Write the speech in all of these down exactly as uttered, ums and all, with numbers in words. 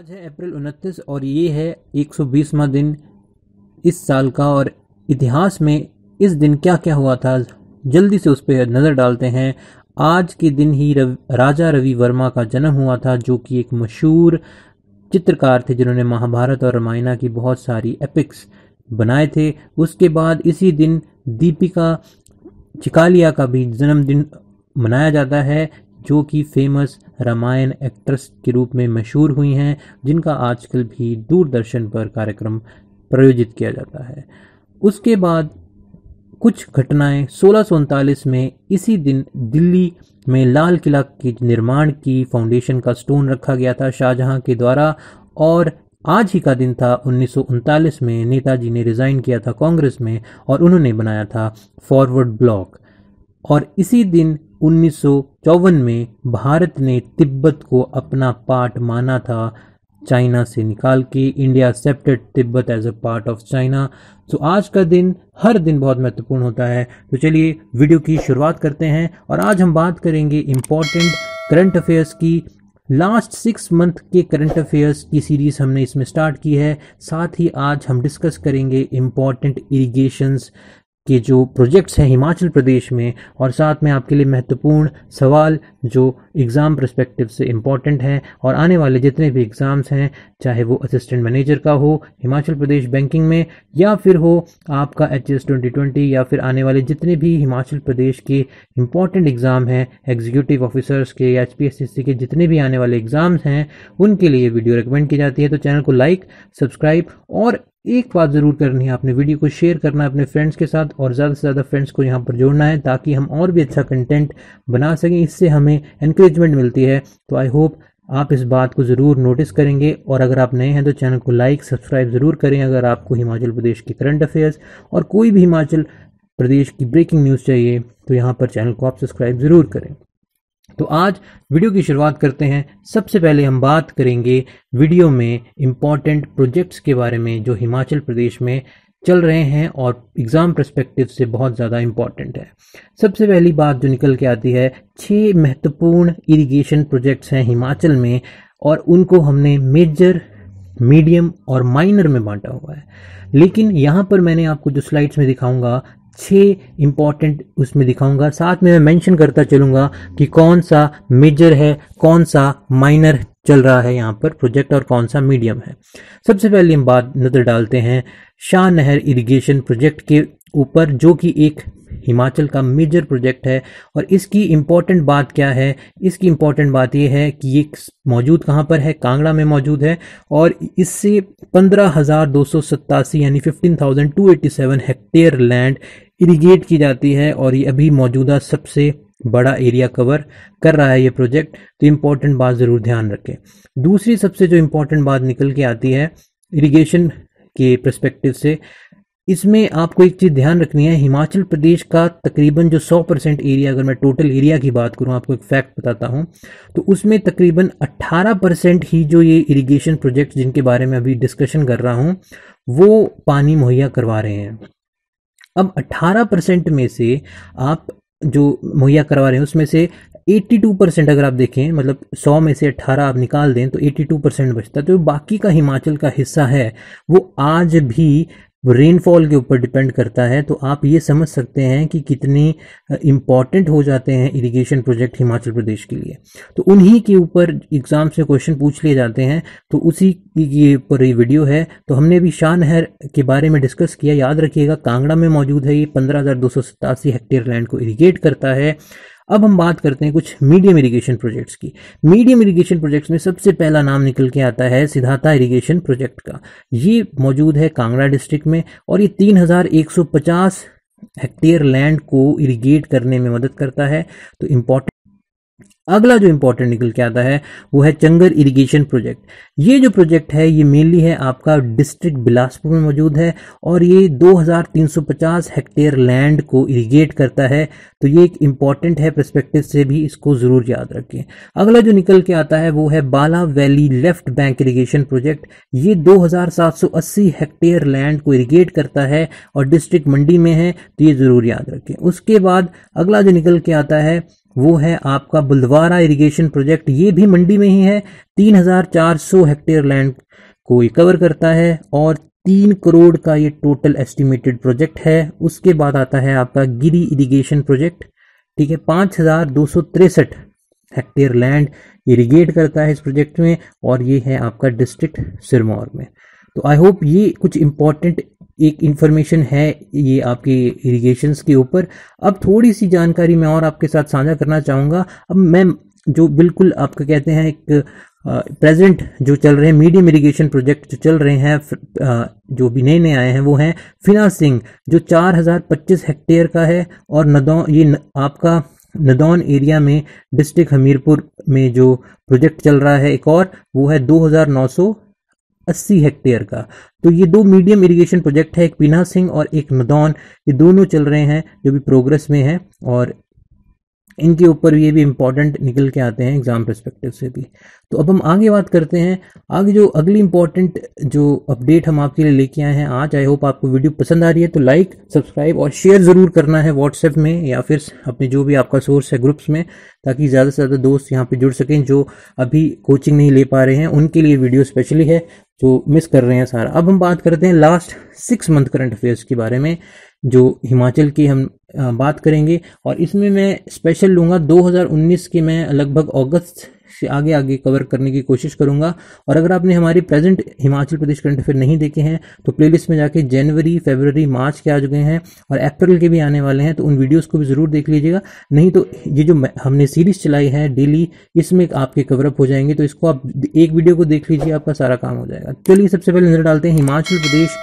आज है अप्रैल उनतीस और ये है एक सौ बीसवां दिन इस साल का। और इतिहास में इस दिन क्या क्या हुआ था, जल्दी से उस पर नज़र डालते हैं। आज के दिन ही रव, राजा रवि वर्मा का जन्म हुआ था, जो कि एक मशहूर चित्रकार थे जिन्होंने महाभारत और रामायण की बहुत सारी एपिक्स बनाए थे। उसके बाद इसी दिन दीपिका चिकालिया का भी जन्मदिन मनाया जाता है, जो कि फेमस रामायण एक्ट्रेस के रूप में मशहूर हुई हैं, जिनका आजकल भी दूरदर्शन पर कार्यक्रम प्रायोजित किया जाता है। उसके बाद कुछ घटनाएं सोलह सौ उनतालीस में इसी दिन दिल्ली में लाल किला के निर्माण की फाउंडेशन का स्टोन रखा गया था शाहजहाँ के द्वारा। और आज ही का दिन था उन्नीस सौ उनतालीस में नेताजी ने रिज़ाइन किया था कांग्रेस में और उन्होंने बनाया था फॉरवर्ड ब्लॉक। और इसी दिन उन्नीस सौ चौवन में भारत ने तिब्बत को अपना पार्ट माना था, चाइना से निकाल के। India accepted Tibet as a part of China. तो आज का दिन हर दिन बहुत महत्वपूर्ण होता है। तो चलिए वीडियो की शुरुआत करते हैं। और आज हम बात करेंगे इम्पॉर्टेंट करंट अफेयर्स की। लास्ट सिक्स मंथ के करंट अफेयर्स की सीरीज़ हमने इसमें स्टार्ट की है। साथ ही आज हम डिस्कस करेंगे इम्पॉर्टेंट इरीगेशंस के जो प्रोजेक्ट्स हैं हिमाचल प्रदेश में, और साथ में आपके लिए महत्वपूर्ण सवाल जो एग्ज़ाम पर्सपेक्टिव से इम्पॉर्टेंट हैं। और आने वाले जितने भी एग्ज़ाम्स हैं, चाहे वो असिस्टेंट मैनेजर का हो हिमाचल प्रदेश बैंकिंग में, या फिर हो आपका एच एस ट्वेंटी ट्वेंटी, या फिर आने वाले जितने भी हिमाचल प्रदेश के इम्पॉर्टेंट एग्ज़ाम हैं एग्जीक्यूटिव ऑफिसर्स के या एच पी एस सी के जितने भी आने वाले एग्ज़ाम्स हैं, उनके लिए वीडियो रिकमेंड की जाती है। तो चैनल को लाइक, सब्सक्राइब, और एक बात ज़रूर करनी है, आपने वीडियो को शेयर करना है अपने फ्रेंड्स के साथ, और ज़्यादा से ज़्यादा फ्रेंड्स को यहाँ पर जोड़ना है ताकि हम और भी अच्छा कंटेंट बना सकें। इससे हमें एनकरेजमेंट मिलती है। तो आई होप आप इस बात को ज़रूर नोटिस करेंगे। और अगर आप नए हैं तो चैनल को लाइक सब्सक्राइब ज़रूर करें। अगर आपको हिमाचल प्रदेश के करंट अफेयर्स और कोई भी हिमाचल प्रदेश की ब्रेकिंग न्यूज़ चाहिए तो यहाँ पर चैनल को आप सब्सक्राइब ज़रूर करें। तो आज वीडियो की शुरुआत करते हैं। सबसे पहले हम बात करेंगे वीडियो में इम्पॉर्टेंट प्रोजेक्ट्स के बारे में जो हिमाचल प्रदेश में चल रहे हैं और एग्ज़ाम पर्सपेक्टिव से बहुत ज़्यादा इम्पॉर्टेंट है। सबसे पहली बात जो निकल के आती है, छः महत्वपूर्ण इरिगेशन प्रोजेक्ट्स हैं हिमाचल में, और उनको हमने मेजर, मीडियम और माइनर में बांटा हुआ है। लेकिन यहाँ पर मैंने आपको जो स्लाइड्स में दिखाऊँगा, छः इम्पॉर्टेंट उसमें दिखाऊंगा। साथ में मैं मेंशन करता चलूंगा कि कौन सा मेजर है, कौन सा माइनर चल रहा है यहाँ पर प्रोजेक्ट, और कौन सा मीडियम है। सबसे पहले हम बात नज़र डालते हैं शाह नहर इरिगेशन प्रोजेक्ट के ऊपर, जो कि एक हिमाचल का मेजर प्रोजेक्ट है। और इसकी इम्पॉर्टेंट बात क्या है, इसकी इम्पॉर्टेंट बात यह है कि ये मौजूद कहाँ पर है, कांगड़ा में मौजूद है। और इससे पंद्रह हज़ार दो सौ सत्तासी यानी fifteen thousand two eighty seven hectare land irrigate की जाती है, और ये अभी मौजूदा सबसे बड़ा एरिया कवर कर रहा है ये प्रोजेक्ट। तो इम्पॉर्टेंट बात ज़रूर ध्यान रखें। दूसरी सबसे जो इम्पॉर्टेंट बात निकल के आती है इरिगेशन के पर्सपेक्टिव से, इसमें आपको एक चीज़ ध्यान रखनी है। हिमाचल प्रदेश का तकरीबन जो सौ परसेंट एरिया, अगर मैं टोटल एरिया की बात करूं, आपको एक फैक्ट बताता हूं, तो उसमें तकरीबन अठारह परसेंट ही जो ये इरिगेशन प्रोजेक्ट जिनके बारे में अभी डिस्कशन कर रहा हूं, वो पानी मुहैया करवा रहे हैं। अब अठारह परसेंट में से आप जो मुहैया करवा रहे हैं उसमें से बयासी परसेंट अगर आप देखें, मतलब सौ में से अठारह आप निकाल दें तो बयासी परसेंट बचता है। तो बाकी का हिमाचल का हिस्सा है वो आज भी रेनफॉल के ऊपर डिपेंड करता है। तो आप ये समझ सकते हैं कि कितनी इम्पॉर्टेंट हो जाते हैं इरिगेशन प्रोजेक्ट हिमाचल प्रदेश के लिए। तो उन्हीं के ऊपर एग्ज़ाम से क्वेश्चन पूछ लिए जाते हैं, तो उसी के ऊपर ये वीडियो है। तो हमने अभी शाह नहर के बारे में डिस्कस किया। याद रखिएगा कांगड़ा में मौजूद है ये, पंद्रह हज़ार दो सौ सतासी हेक्टेयर लैंड को इरीगेट करता है। अब हम बात करते हैं कुछ मीडियम इरिगेशन प्रोजेक्ट्स की। मीडियम इरिगेशन प्रोजेक्ट्स में सबसे पहला नाम निकल के आता है सिधाता इरिगेशन प्रोजेक्ट का। ये मौजूद है कांगड़ा डिस्ट्रिक्ट में, और ये तीन हज़ार एक सौ पचास हेक्टेयर लैंड को इरिगेट करने में मदद करता है। तो इम्पोर्टेंट अगला जो इम्पोर्टेंट निकल के आता है वो है चंगर इरिगेशन प्रोजेक्ट। ये जो प्रोजेक्ट है ये मेनली है आपका डिस्ट्रिक्ट बिलासपुर में मौजूद है, और ये दो हज़ार तीन सौ पचास हेक्टेयर लैंड को इरिगेट करता है। तो ये एक इम्पॉर्टेंट है पर्सपेक्टिव से भी, इसको ज़रूर याद रखें। अगला जो निकल के आता है वो है Bala valley left bank irrigation project. ये दो हज़ार सात सौ अस्सी हेक्टेयर लैंड को इरीगेट करता है और डिस्ट्रिक्ट मंडी में है। तो ये ज़रूर याद रखें। उसके बाद अगला जो निकल के आता है वो है आपका बुलदवारा इरिगेशन प्रोजेक्ट, ये भी मंडी में ही है। तीन हजार चार सौ हेक्टेयर लैंड को ये कवर करता है और तीन करोड़ का ये टोटल एस्टिमेटेड प्रोजेक्ट है। उसके बाद आता है आपका गिरी इरिगेशन प्रोजेक्ट, ठीक है, पाँच हजार दो सौ तिरसठ हेक्टेयर लैंड इरिगेट करता है इस प्रोजेक्ट में, और ये है आपका डिस्ट्रिक्ट सिरमौर में। तो आई होप ये कुछ इम्पॉर्टेंट एक इन्फॉर्मेशन है ये आपके इरिगेशंस के ऊपर। अब थोड़ी सी जानकारी मैं और आपके साथ साझा करना चाहूँगा। अब मैं जो बिल्कुल आपका कहते हैं एक प्रेजेंट जो चल रहे हैं मीडियम इरिगेशन प्रोजेक्ट जो चल रहे हैं, जो भी नए नए आए हैं वो हैं पीना सिंह जो चार हजार पच्चीस हेक्टेयर का है, और नदौन ये न, आपका नदौन एरिया में डिस्ट्रिक्ट हमीरपुर में जो प्रोजेक्ट चल रहा है एक और, वो है दो हजार नौ सौ अस्सी हेक्टेयर का। तो ये दो मीडियम इरिगेशन प्रोजेक्ट है, एक पीना सिंह और एक नदौन, ये दोनों चल रहे हैं जो भी प्रोग्रेस में है, और इनके ऊपर ये भी इम्पॉर्टेंट निकल के आते हैं एग्जाम परस्पेक्टिव से भी। तो अब हम आगे बात करते हैं। आगे जो अगली इम्पॉर्टेंट जो अपडेट हम आपके लिए लेके आए हैं आज, आई होप आपको वीडियो पसंद आ रही है तो लाइक, सब्सक्राइब और शेयर ज़रूर करना है व्हाट्सएप में या फिर अपने जो भी आपका सोर्स है ग्रुप्स में, ताकि ज़्यादा से ज़्यादा दोस्त यहाँ पर जुड़ सकें जो अभी कोचिंग नहीं ले पा रहे हैं, उनके लिए वीडियो स्पेशली है जो मिस कर रहे हैं सारा। अब हम बात करते हैं last six month current affairs के बारे में जो हिमाचल की हम बात करेंगे, और इसमें मैं स्पेशल लूँगा दो हजार उन्नीस के, मैं लगभग अगस्त से आगे आगे कवर करने की कोशिश करूँगा। और अगर आपने हमारे present Himachal Pradesh current affair नहीं देखे हैं तो प्लेलिस्ट में जाके जनवरी, फरवरी, मार्च के आ चुके हैं और अप्रैल के भी आने वाले हैं, तो उन वीडियोस को भी ज़रूर देख लीजिएगा। नहीं तो ये जो हमने सीरीज़ चलाई है डेली, इसमें आपके कवरअप हो जाएंगे, तो इसको आप एक वीडियो को देख लीजिए, आपका सारा काम हो जाएगा। चलिए सबसे पहले नज़र डालते हैं हिमाचल प्रदेश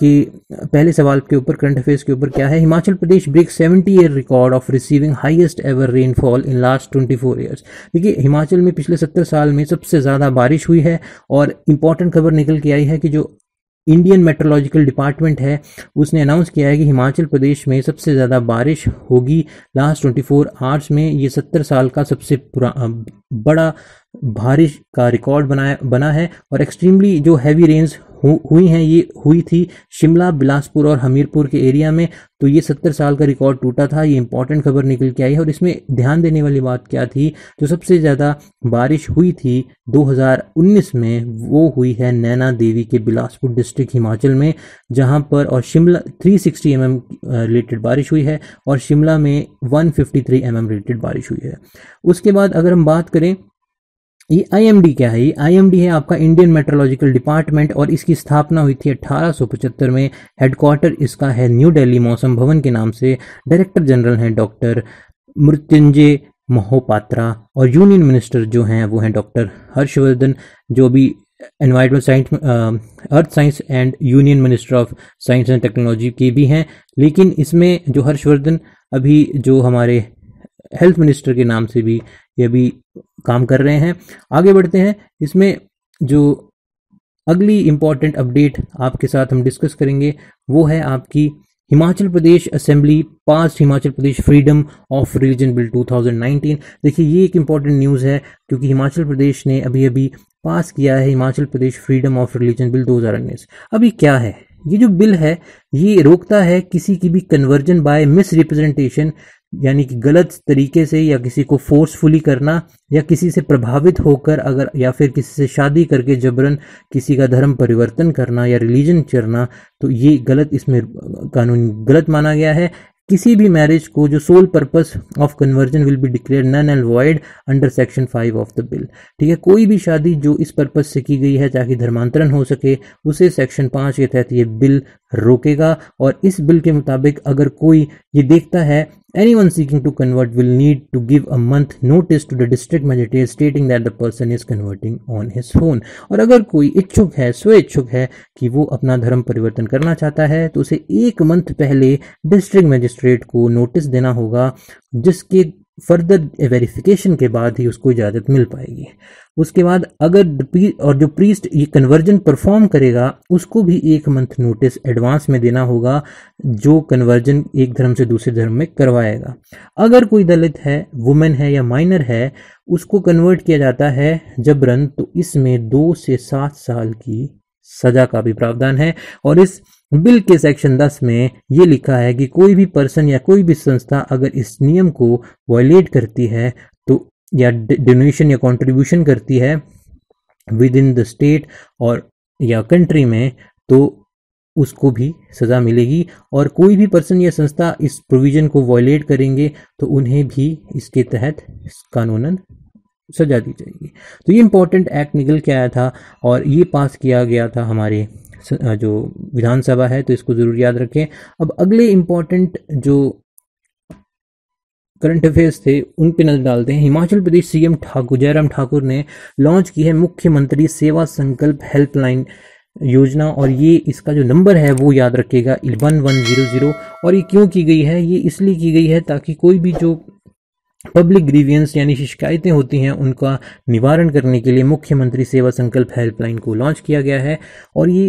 के पहले सवाल के ऊपर, करंट अफेयर्स के ऊपर क्या है। Himachal Pradesh break seventy year record of receiving highest ever rainfall in last चौबीस ईयर्स। देखिए हिमाचल में पिछले सत्तर साल में सबसे ज़्यादा बारिश हुई है, और इम्पॉर्टेंट खबर निकल के आई है कि जो इंडियन मेट्रोलॉजिकल डिपार्टमेंट है उसने अनाउंस किया है कि हिमाचल प्रदेश में सबसे ज़्यादा बारिश होगी लास्ट चौबीस आवर्स में। ये सत्तर साल का सबसे बड़ा बारिश का रिकॉर्ड बनाया बना है, और एक्सट्रीमली जो हैवी रेन्स हुई हैं ये हुई थी शिमला, बिलासपुर और हमीरपुर के एरिया में, तो ये सत्तर साल का रिकॉर्ड टूटा था। ये इंपॉर्टेंट खबर निकल के आई है, और इसमें ध्यान देने वाली बात क्या थी, जो सबसे ज़्यादा बारिश हुई थी दो हजार उन्नीस में वो हुई है नैना देवी के बिलासपुर डिस्ट्रिक्ट हिमाचल में, जहां पर और शिमला तीन सौ साठ एमएम रेटेड बारिश हुई है और शिमला में एक सौ तिरेपन एमएम रेटेड बारिश हुई है। उसके बाद अगर हम बात करें ये आईएमडी क्या है, ये आईएमडी है आपका इंडियन मेट्रोलॉजिकल डिपार्टमेंट, और इसकी स्थापना हुई थी अठारह सौ पचहत्तर में। हेडक्वार्टर इसका है न्यू दिल्ली मौसम भवन के नाम से। डायरेक्टर जनरल हैं डॉक्टर मृत्युंजय महोपात्रा, और यूनियन मिनिस्टर जो हैं वो हैं डॉक्टर हर्षवर्धन, जो भी environment science, earth science and union minister of science and technology के भी हैं, लेकिन इसमें जो हर्षवर्धन अभी जो हमारे हेल्थ मिनिस्टर के नाम से भी ये भी काम कर रहे हैं। आगे बढ़ते हैं, इसमें जो अगली इम्पॉर्टेंट अपडेट आपके साथ हम डिस्कस करेंगे वो है आपकी Himachal Pradesh assembly pass Himachal Pradesh freedom of religion bill दो हजार उन्नीस। देखिए ये एक इम्पॉर्टेंट न्यूज़ है क्योंकि हिमाचल प्रदेश ने अभी अभी पास किया है Himachal Pradesh freedom of religion bill दो हजार उन्नीस। अब ये क्या है, ये जो बिल है ये रोकता है किसी की भी कन्वर्जन बाय मिस रिप्रेजेंटेशन, यानी कि गलत तरीके से या किसी को फोर्सफुली करना या किसी से प्रभावित होकर अगर या फिर किसी से शादी करके जबरन किसी का धर्म परिवर्तन करना या रिलीजन करना, तो ये गलत, इसमें कानून गलत माना गया है। किसी भी मैरिज को जो sole purpose of conversion will be declare null and void under section five of the bill, ठीक है, कोई भी शादी जो इस पर्पस से की गई है ताकि धर्मांतरण हो सके, उसे सेक्शन पाँच के तहत ये बिल रोकेगा। और इस बिल के मुताबिक अगर कोई ये देखता है anyone seeking to convert will need to give a month notice to the district magistrate stating that the person is converting on his own। और अगर कोई इच्छुक है, स्वेच्छुक है कि वो अपना धर्म परिवर्तन करना चाहता है, तो उसे एक मंथ पहले डिस्ट्रिक्ट मजिस्ट्रेट को नोटिस देना होगा, जिसके फर्दर वेरिफिकेशन के बाद ही उसको इजाज़त मिल पाएगी। उसके बाद अगर और जो प्रीस्ट ये कन्वर्जन परफॉर्म करेगा उसको भी एक मंथ नोटिस एडवांस में देना होगा, जो कन्वर्जन एक धर्म से दूसरे धर्म में करवाएगा। अगर कोई दलित है, वुमेन है या माइनर है, उसको कन्वर्ट किया जाता है जबरन, तो इसमें दो से सात साल की सजा का भी प्रावधान है। और इस बिल के सेक्शन दस में ये लिखा है कि कोई भी पर्सन या कोई भी संस्था अगर इस नियम को वायलेट करती है तो या डोनेशन या कंट्रीब्यूशन करती है विद इन द स्टेट और या कंट्री में, तो उसको भी सज़ा मिलेगी। और कोई भी पर्सन या संस्था इस प्रोविज़न को वायलेट करेंगे तो उन्हें भी इसके तहत कानूनन सजा दी जाएगी। तो ये इम्पोर्टेंट एक्ट निकल के आया था और ये पास किया गया था हमारे जो विधानसभा है, तो इसको ज़रूर याद रखें। अब अगले इम्पोर्टेंट जो करंट अफेयर्स थे उन पर नजर डालते हैं। हिमाचल प्रदेश सीएम ठाकुर जयराम ठाकुर ने लॉन्च की है मुख्यमंत्री सेवा संकल्प हेल्पलाइन योजना, और ये इसका जो नंबर है वो याद रखिएगा वन वन ज़ीरो ज़ीरो। और ये क्यों की गई है? ये इसलिए की गई है ताकि कोई भी जो पब्लिक ग्रीवियंस यानी शिकायतें होती हैं उनका निवारण करने के लिए मुख्यमंत्री सेवा संकल्प हेल्पलाइन को लॉन्च किया गया है। और ये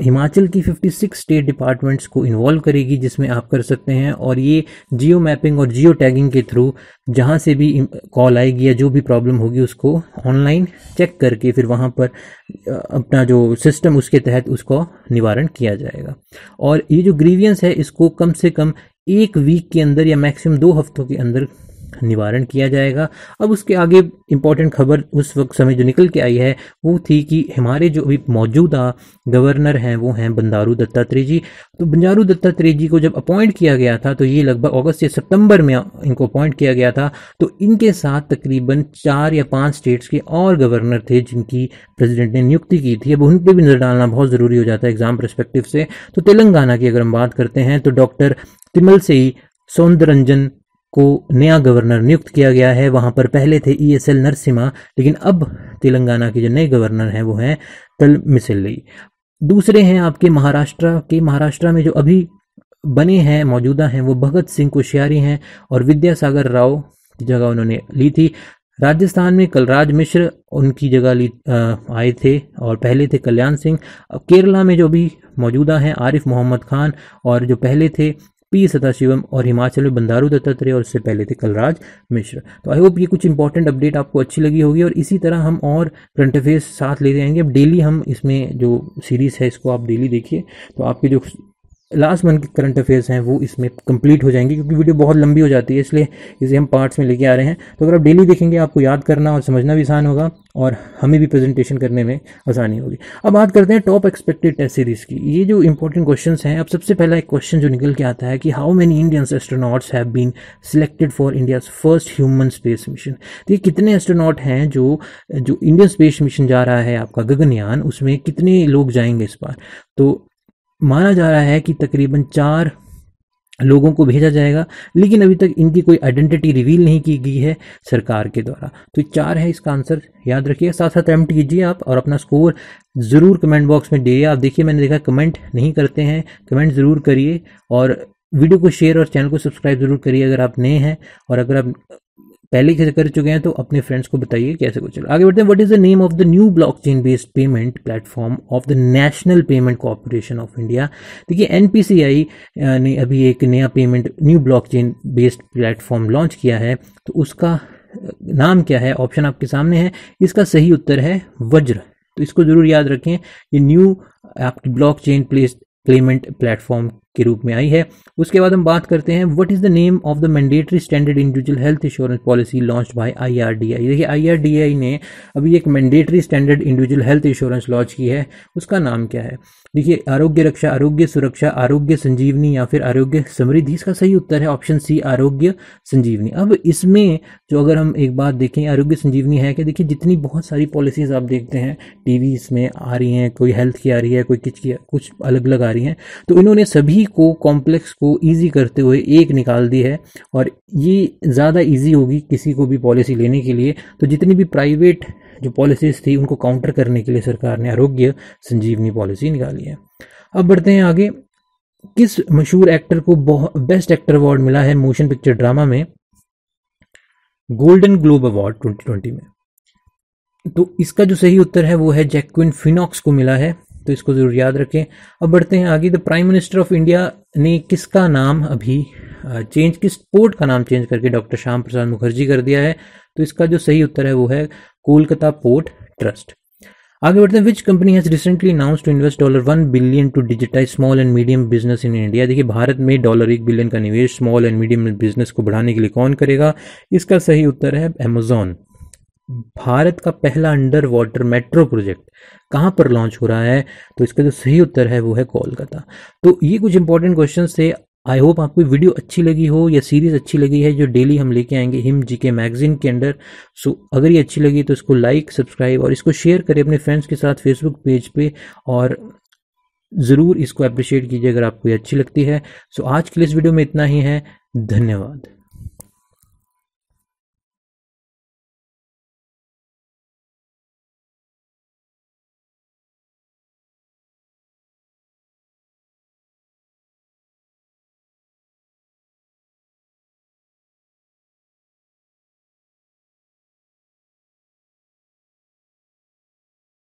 हिमाचल की छप्पन स्टेट डिपार्टमेंट्स को इन्वॉल्व करेगी जिसमें आप कर सकते हैं। और ये जियो मैपिंग और जियो टैगिंग के थ्रू जहां से भी कॉल आएगी या जो भी प्रॉब्लम होगी उसको ऑनलाइन चेक करके फिर वहाँ पर अपना जो सिस्टम उसके तहत उसको निवारण किया जाएगा। और ये जो ग्रीवियंस है इसको कम से कम एक वीक के अंदर या मैक्सिमम दो हफ्तों के अंदर निवारण किया जाएगा। अब उसके आगे इम्पोर्टेंट खबर उस वक्त समय जो निकल के आई है वो थी कि हमारे जो अभी मौजूदा गवर्नर हैं वो हैं बंदारू दत्तात्रेय जी। तो बंदारू दत्तात्रेय जी को जब अपॉइंट किया गया था तो ये लगभग अगस्त या सितंबर में इनको अपॉइंट किया गया था। तो इनके साथ तकरीबन चार या पाँच स्टेट्स के और गवर्नर थे जिनकी प्रेजिडेंट ने नियुक्ति की थी। अब उन पर भी नजर डालना बहुत ज़रूरी हो जाता है एग्जाम परस्पेक्टिव से। तो तेलंगाना की अगर हम बात करते हैं तो डॉक्टर तमिलिसाई सौंदरंजन को नया गवर्नर नियुक्त किया गया है। वहाँ पर पहले थे ई एस एल नरसिम्हा, लेकिन अब तेलंगाना के जो नए गवर्नर हैं वो हैं तलमिसल्ली। दूसरे हैं आपके महाराष्ट्र के, महाराष्ट्र में जो अभी बने हैं मौजूदा हैं वो भगत सिंह कोश्यारी हैं और विद्यासागर राव की जगह उन्होंने ली थी। राजस्थान में कलराज मिश्र उनकी जगह ली आए थे और पहले थे कल्याण सिंह। केरला में जो अभी मौजूदा हैं आरिफ मोहम्मद खान और जो पहले थे पी सदाशिवम, और हिमाचल में बंदारू दत्तात्रेय और उससे पहले थे कलराज मिश्र। तो आई होप ये कुछ इंपॉर्टेंट अपडेट आपको अच्छी लगी होगी और इसी तरह हम और करंट अफेयर्स साथ लेते आएंगे। अब डेली हम इसमें जो सीरीज़ है इसको आप डेली देखिए तो आपके जो लास्ट मंथ के करंट अफेयर्स हैं वो इसमें कंप्लीट हो जाएंगे, क्योंकि वीडियो बहुत लंबी हो जाती है इसलिए इसे हम पार्ट्स में लेके आ रहे हैं। तो अगर आप डेली देखेंगे आपको याद करना और समझना भी आसान होगा और हमें भी प्रेजेंटेशन करने में आसानी होगी। अब बात करते हैं टॉप एक्सपेक्टेड टेस्ट सीरीज़ की। ये जो इंपॉर्टेंट क्वेश्चंस हैं, अब सबसे पहला एक क्वेश्चन जो निकल के आता है कि how many Indian astronauts have been selected for India's first human space mission. तो ये कितने एस्ट्रोनॉट हैं जो जो इंडियन स्पेस मिशन जा रहा है आपका गगनयान, उसमें कितने लोग जाएंगे इस बार? तो माना जा रहा है कि तकरीबन चार लोगों को भेजा जाएगा, लेकिन अभी तक इनकी कोई आइडेंटिटी रिवील नहीं की गई है सरकार के द्वारा। तो चार है इसका आंसर, याद रखिए। साथ साथ अटेम्प्ट कीजिए आप और अपना स्कोर ज़रूर कमेंट बॉक्स में दीजिए। आप देखिए मैंने देखा कमेंट नहीं करते हैं, कमेंट ज़रूर करिए और वीडियो को शेयर और चैनल को सब्सक्राइब ज़रूर करिए अगर आप नए हैं, और अगर आप पहले कैसे कर चुके हैं तो अपने फ्रेंड्स को बताइए कैसे कुछ। आगे बढ़ते हैं। What is the name of the new blockchain based payment platform of the national payment corporation of India. देखिए एनपीसीआई ने अभी एक नया payment new blockchain based platform launch किया है, तो उसका नाम क्या है? ऑप्शन आपके सामने है। इसका सही उत्तर है वज्र, तो इसको जरूर याद रखें। ये न्यू आपकी ब्लॉकचेन प्लेस पेमेंट प्लेटफॉर्म के रूप में आई है। उसके बाद हम बात करते हैं what is the name of the mandatory standard individual health insurance policy launched by IRDI. देखिए आईआरडीआई ने अभी एक mandatory standard individual health insurance launch की है, उसका नाम क्या है? देखिए आरोग्य रक्षा, आरोग्य सुरक्षा, आरोग्य संजीवनी या फिर आरोग्य समृद्धि। इसका सही उत्तर है ऑप्शन सी आरोग्य संजीवनी। अब इसमें जो अगर हम एक बात देखें आरोग्य संजीवनी है कि देखिए जितनी बहुत सारी पॉलिसीज आप देखते हैं टीवी में आ रही हैं, कोई हेल्थ की आ रही है, कोई किच की कुछ अलग अलग आ रही हैं, तो इन्होंने सभी को कॉम्प्लेक्स को इजी करते हुए एक निकाल दी है और ये ज़्यादा इजी होगी किसी को भी पॉलिसी लेने के लिए। तो जितनी भी प्राइवेट जो पॉलिसीज थी उनको काउंटर करने के लिए सरकार ने आरोग्य संजीवनी पॉलिसी निकाली है। अब बढ़ते हैं आगे। किस मशहूर एक्टर को बेस्ट एक्टर अवार्ड मिला है मोशन पिक्चर ड्रामा में golden globe award twenty twenty में? तो इसका जो सही उत्तर है वो है जैक क्विन फिनॉक्स को मिला है, तो इसको जरूर याद रखें। अब बढ़ते हैं आगे। The prime minister of India ने किसका नाम अभी चेंज किस पोर्ट का नाम चेंज करके डॉक्टर श्याम प्रसाद मुखर्जी कर दिया है? तो इसका जो सही उत्तर है वो है कोलकाता पोर्ट ट्रस्ट। आगे बढ़ते हैं, which company has recently announce to invest dollar one billion to digitize small and medium business in India. देखिए भारत में डॉलर एक बिलियन का निवेश स्मॉल एंड मीडियम बिजनेस को बढ़ाने के लिए कौन करेगा? इसका सही उत्तर है अमेजॉन। भारत का पहला अंडर वाटर मेट्रो प्रोजेक्ट कहां पर लॉन्च हो रहा है? तो इसका जो सही उत्तर है वो है कोलकाता। तो ये कुछ इंपॉर्टेंट क्वेश्चन थे। आई होप आपको वीडियो अच्छी लगी हो या सीरीज अच्छी लगी है जो डेली हम लेके आएंगे हिम जीके मैगजीन के अंदर। सो so, अगर ये अच्छी लगी तो इसको लाइक सब्सक्राइब और इसको शेयर करें अपने फ्रेंड्स के साथ फेसबुक पेज पे, और ज़रूर इसको अप्रिशिएट कीजिए अगर आपको ये अच्छी लगती है। सो so, आज के लिए इस वीडियो में इतना ही है। धन्यवाद।